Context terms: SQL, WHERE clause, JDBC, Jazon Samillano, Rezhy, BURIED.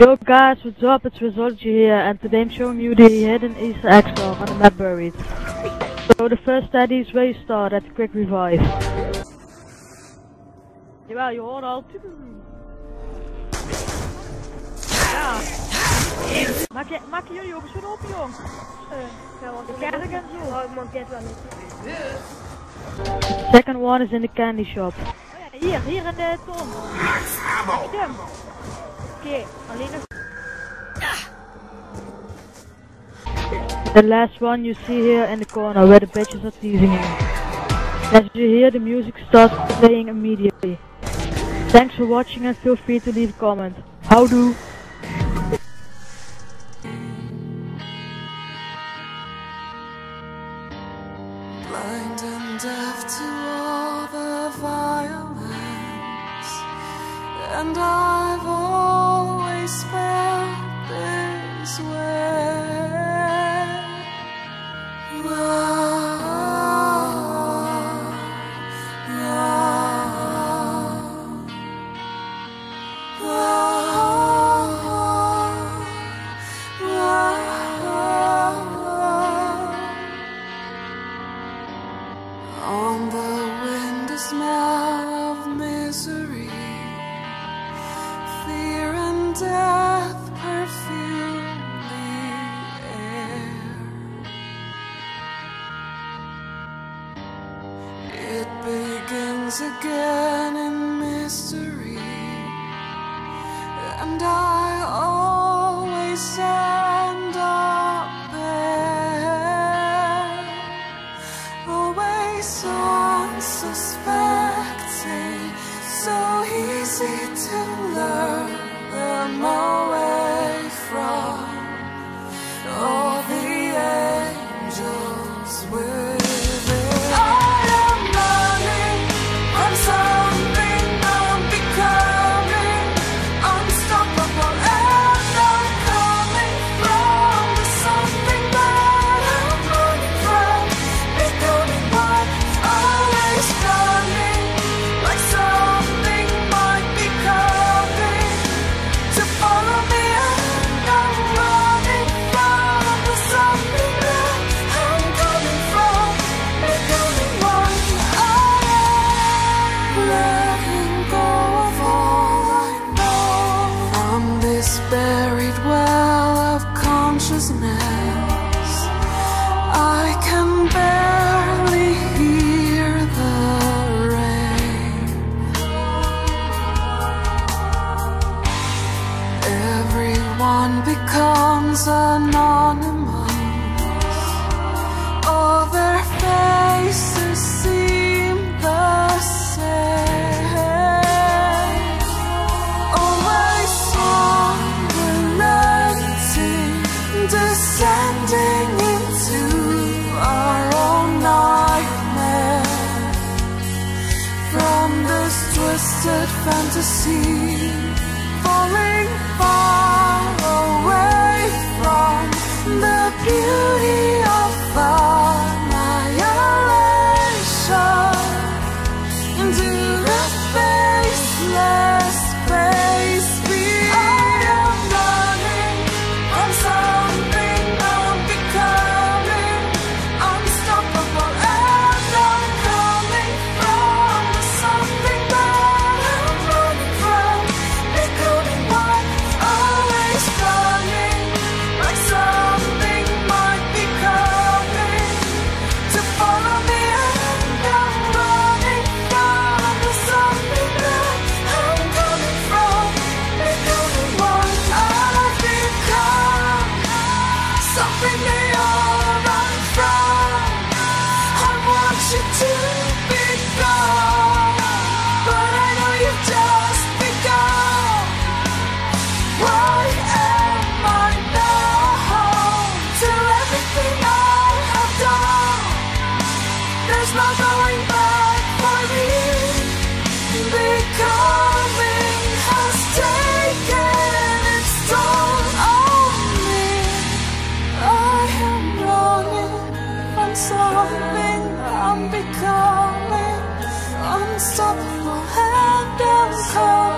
Yo guys, what's up? It's Rezhy here, and today I'm showing you the hidden Easter eggs on the map Buried. So the first study is where you start at the quick revive. Yeah, you hold all. Ja. Maak je jongens weer op, jong. The second one is in the candy shop. Hier in de ton. Okay, the last one you see here in the corner where the bitches are teasing you. As you hear, the music starts playing immediately. Thanks for watching and feel free to leave a comment. How do? Blind and deaf to all the violence, and I've always felt this way. On the wind, the smell of misery, fear and death perfume the air. It begins again in mystery, and I always end up there. Unsuspecting, so easy to lure them away from all the angels within. I am running from something I'm becoming, unstoppable, and I'm coming from something that I'm running from, becoming what always running, like something might be coming to follow me, and I'm running from the something that I'm coming from, becoming what I am. Letting go of all I know, from this buried well of consciousness, I can barely hear the rain. Everyone becomes anonymous, all their faces seem the same. Always unrelenting, descending into our own nightmare, from this twisted fantasy, falling far away from the beauty of annihilation, into the faceless space beyond. I am running from something I'm becoming, unstoppable, and I'm coming from something that I'm running from, becoming what always running, like something might be coming to follow me, and I'm running from the something that I'm coming from, becoming what I've become, something they all run from. I want you to be gone, but I know you've just begun. Why am I now to everything I have done? There's no going back for me. Becoming has taken its toll on me. I am running from something I'm becoming, unstoppable, and I'm coming.